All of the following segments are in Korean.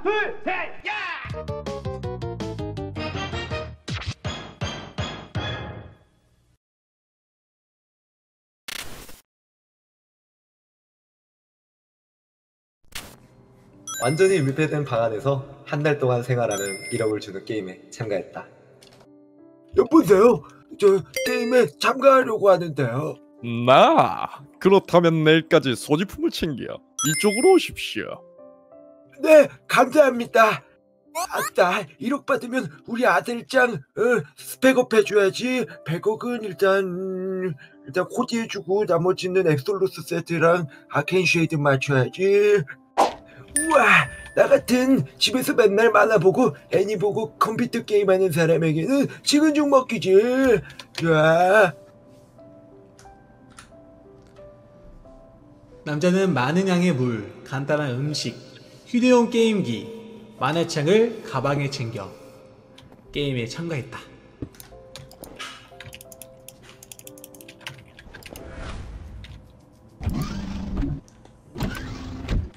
하나, 둘, 셋, 야! 완전히 밀폐된 방 안에서 한 달 동안 생활하는 1억을 주는 게임에 참가했다. 여보세요? 저 게임에 참가하려고 하는데요. 나! 그렇다면 내일까지 소지품을 챙겨 이쪽으로 오십시오. 네, 감사합니다. 아따, 1억 받으면 우리 아들짱 스펙업 해줘야지. 100억은 일단 코디해주고 나머지는 엑솔로스 세트랑 아케인 쉐이드 맞춰야지. 우와, 나같은 집에서 맨날 만화 보고 애니 보고 컴퓨터 게임하는 사람에게는 지금 죽 먹기지. 좋아. 남자는 많은 양의 물, 간단한 음식, 휴대용 게임기, 만화책을 가방에 챙겨 게임에 참가했다.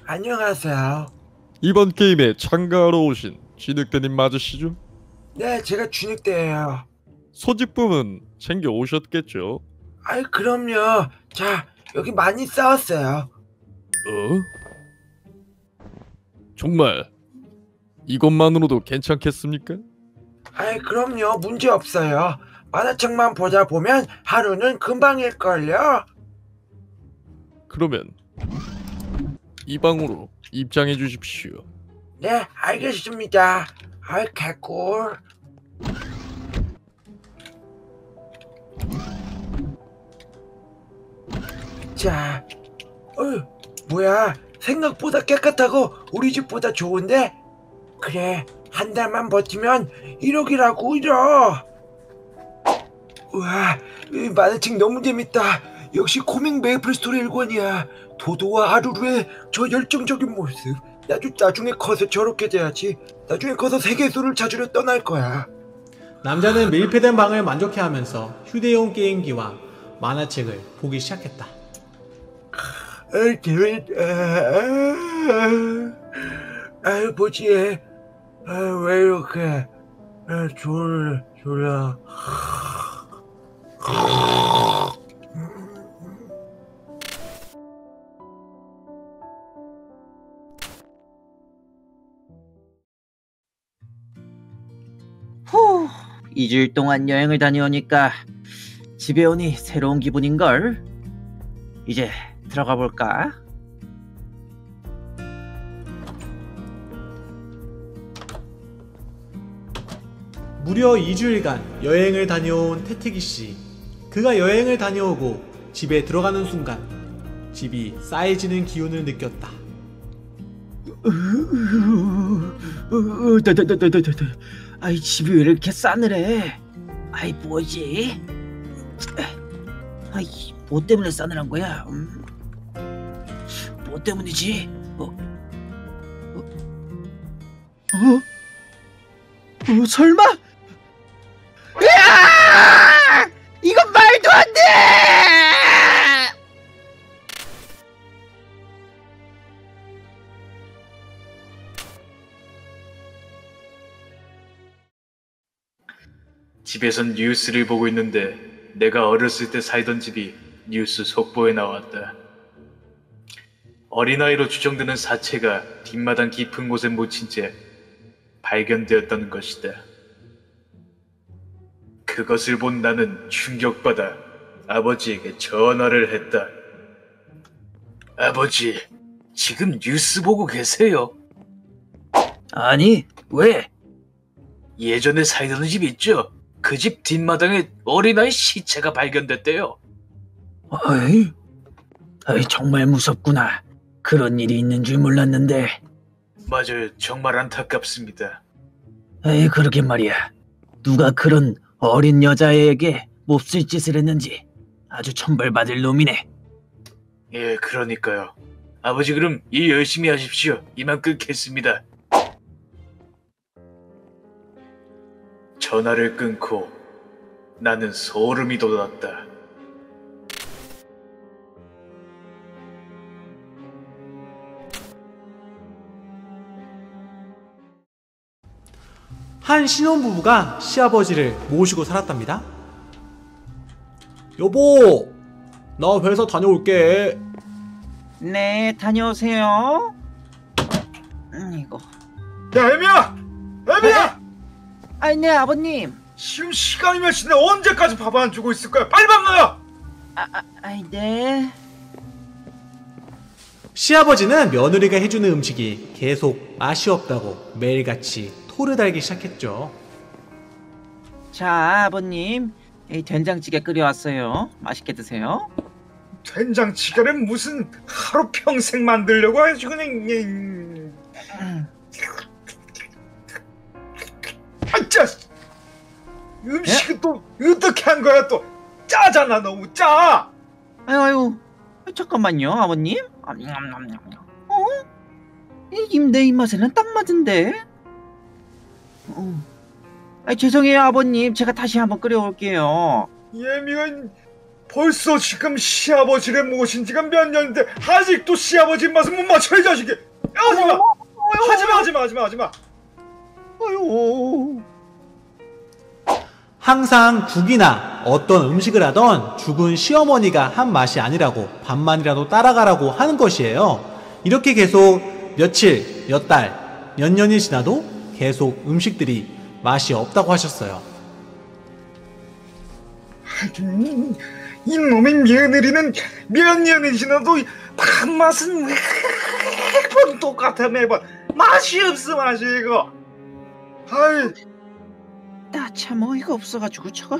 안녕하세요. 이번 게임에 참가하러 오신 쥐늑대님 맞으시죠? 네, 제가 쥐늑대예요. 소지품은 챙겨 오셨겠죠? 아이, 그럼요. 자, 여기 많이 싸웠어요. 어? 정말 이것만으로도 괜찮겠습니까? 아이, 그럼요. 문제 없어요. 만화책만 보다 보면 하루는 금방일걸요. 그러면 이 방으로 입장해 주십시오. 네, 알겠습니다. 아이, 개꿀. 자, 뭐야, 생각보다 깨끗하고 우리 집보다 좋은데? 그래, 한 달만 버티면 1억이라고 이러. 우와, 이 만화책 너무 재밌다. 역시 코믹 메이플 스토리 1권이야. 도도와 하루루의 저 열정적인 모습. 나중에 커서 저렇게 돼야지. 나중에 커서 세계수를 찾으러 떠날 거야. 남자는 밀폐된 방을 만족해하면서 휴대용 게임기와 만화책을 보기 시작했다. 아유, 뭐지? 아유, 왜 이렇게 졸려. 후, 2주일 동안 여행을 다녀오니까 집에 오니 새로운 기분인걸. 이제 들어가 볼까? 무려 2주일간 여행을 다녀온 태택이 씨. 그가 여행을 다녀오고 집에 들어가는 순간 집이 싸해지는 기운을 느꼈다. 아이, 집이 왜 이렇게 싸늘해? 아이, 뭐지? 아이, 뭐 때문에 싸늘한 거야? 뭐 때문이지? 설마? 으아! 이건 말도 안 돼! 집에선 뉴스를 보고 있는데 내가 어렸을 때 살던 집이 뉴스 속보에 나왔다. 어린아이로 추정되는 사체가 뒷마당 깊은 곳에 묻힌 채 발견되었다는 것이다. 그것을 본 나는 충격받아 아버지에게 전화를 했다. 아버지, 지금 뉴스 보고 계세요? 아니, 왜? 예전에 살던 집 있죠? 그 집 뒷마당에 어린아이 시체가 발견됐대요. 어이, 정말 무섭구나. 그런 일이 있는 줄 몰랐는데. 맞아요, 정말 안타깝습니다. 에이, 그러게 말이야. 누가 그런 어린 여자애에게 몹쓸 짓을 했는지 아주 천벌받을 놈이네. 예, 그러니까요. 아버지, 그럼 일 열심히 하십시오. 이만 끊겠습니다. 전화를 끊고 나는 소름이 돋았다. 한 신혼부부가 시아버지를 모시고 살았답니다. 여보, 나 회사 다녀올게. 네, 다녀오세요. 이거. 야, 애미야! 애미야! 아니, 네, 아버님. 지금 시간이 몇 시인데 언제까지 밥 안 주고 있을 거야? 빨리 밥 놔요! 아이, 네. 시아버지는 며느리가 해주는 음식이 계속 맛이 없다고 매일같이 토를 달기 시작했죠. 자, 아버님, 이 된장찌개 끓여왔어요. 맛있게 드세요. 된장찌개는 무슨 하루 평생 만들려고 하지 그냥. 아짜 음식은 예? 또 어떻게 한 거야 또? 짜잖아, 너무 짜. 아유, 잠깐만요, 아버님. 어? 내 입맛에는 딱 맞은데. 아, 죄송해요 아버님, 제가 다시 한번 끓여올게요. 예미은 벌써 지금 시아버지를 모신 지가 몇 년인데 아직도 시아버지 입맛은 못 맞춰 이 자식이. 하지마! 하지마 하지마 하지마 하지마. 어휴. 항상 국이나 어떤 음식을 하던 죽은 시어머니가 한 맛이 아니라고 반만이라도 따라가라고 하는 것이에요. 이렇게 계속 며칠, 몇 달, 몇 년이 지나도 계속 음식들이 맛이 없다고 하셨어요. 하긴 이놈의 며느리는 몇 년이 지나도 밥 맛은 매번 똑같아. 매번 맛이 없어 맛이 이거. 아이. 나 참 어이가 없어가지고 저거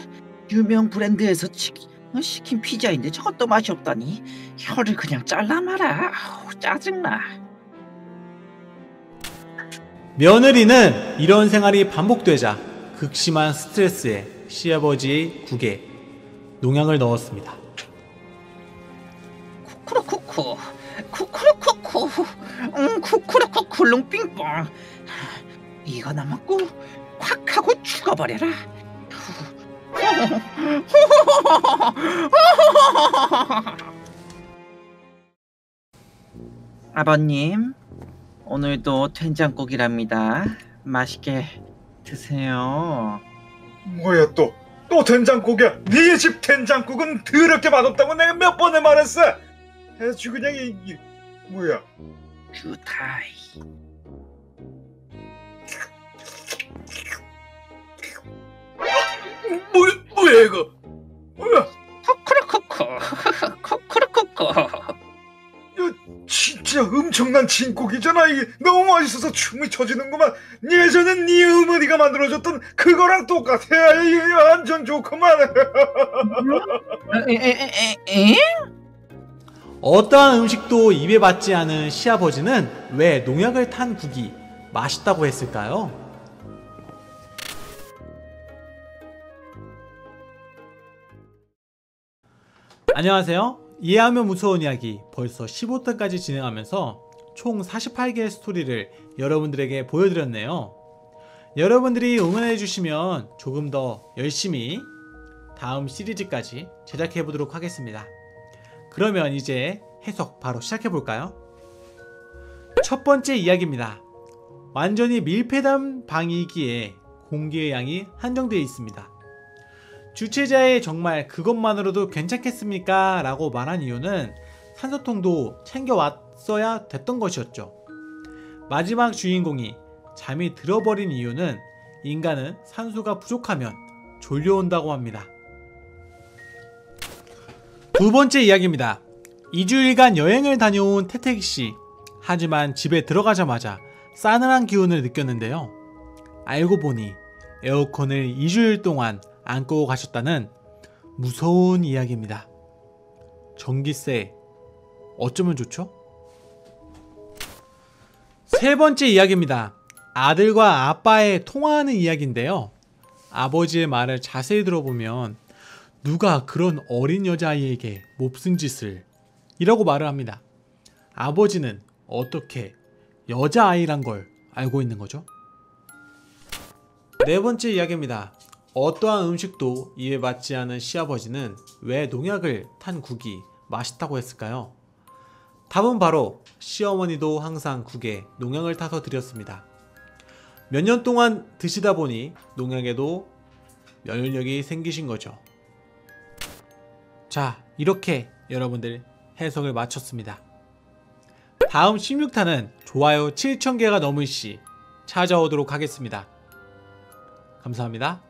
유명 브랜드에서 시킨 피자인데 저것도 맛이 없다니. 혀를 그냥 잘라 말아. 아우, 짜증나. 며느리는 이런 생활이 반복되자 극심한 스트레스에 시아버지의 국에 농약을 넣었습니다. 쿠쿠루쿠쿠 쿠쿠루쿠쿠 쿠쿠루쿠쿠 룽빙뽕. 이거나 먹고 확 하고 죽어버려라. 아버님, 오늘도 된장국이랍니다. 맛있게 드세요. 뭐야 또 된장국이야? 네 집 된장국은 더럽게 맛없다고 내가 몇 번을 말했어. 아주 그냥 이 뭐야? 규타이. 뭐야 이거? 뭐야? 코코로코코 코코로코코. 이 진짜 엄청난 진국이잖아. 이게 너무 맛있어서 춤이 쳐지는구만. 예전에 네 어머니가 만들어줬던 그거랑 똑같아. 이게 완전 좋구만. 어떠한 음식도 입에 받지 않은 시아버지는 왜 농약을 탄 국이 맛있다고 했을까요? 안녕하세요. 이해하면 무서운 이야기 벌써 15탄까지 진행하면서 총 48개의 스토리를 여러분들에게 보여드렸네요. 여러분들이 응원해주시면 조금 더 열심히 다음 시리즈까지 제작해보도록 하겠습니다. 그러면 이제 해석 바로 시작해볼까요? 첫 번째 이야기입니다. 완전히 밀폐된 방이기에 공기의 양이 한정되어 있습니다. 주최자의 정말 그것만으로도 괜찮겠습니까? 라고 말한 이유는 산소통도 챙겨왔어야 됐던 것이었죠. 마지막 주인공이 잠이 들어버린 이유는 인간은 산소가 부족하면 졸려온다고 합니다. 두 번째 이야기입니다. 2주일간 여행을 다녀온 태택이 씨. 하지만 집에 들어가자마자 싸늘한 기운을 느꼈는데요. 알고 보니 에어컨을 2주일 동안 안 끄고 가셨다는 무서운 이야기입니다. 전기세 어쩌면 좋죠? 세 번째 이야기입니다. 아들과 아빠의 통화하는 이야기인데요. 아버지의 말을 자세히 들어보면 누가 그런 어린 여자아이에게 몹쓸 짓을 이라고 말을 합니다. 아버지는 어떻게 여자아이란 걸 알고 있는 거죠? 네 번째 이야기입니다. 어떠한 음식도 입에 맞지 않은 시아버지는 왜 농약을 탄 국이 맛있다고 했을까요? 답은 바로 시어머니도 항상 국에 농약을 타서 드렸습니다. 몇 년 동안 드시다 보니 농약에도 면역력이 생기신 거죠. 자, 이렇게 여러분들 해석을 마쳤습니다. 다음 16탄은 좋아요 7,000개가 넘은 시 찾아오도록 하겠습니다. 감사합니다.